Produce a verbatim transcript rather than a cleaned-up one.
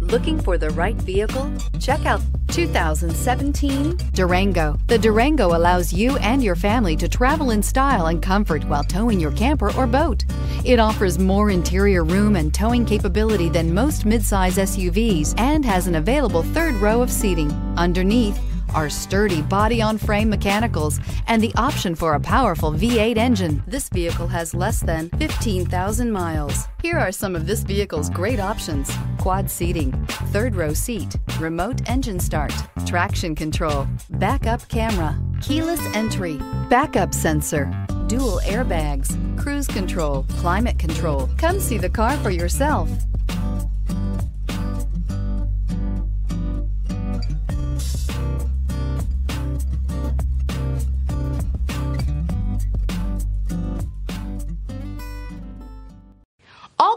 Looking for the right vehicle? Check out two thousand seventeen Durango. The Durango allows you and your family to travel in style and comfort while towing your camper or boat. It offers more interior room and towing capability than most midsize S U Vs and has an available third row of seating. Underneath are sturdy body-on-frame mechanicals and the option for a powerful V eight engine. This vehicle has less than fifteen thousand miles. Here are some of this vehicle's great options: quad seating, third row seat, remote engine start, traction control, backup camera, keyless entry, backup sensor, dual airbags, cruise control, climate control. Come see the car for yourself. All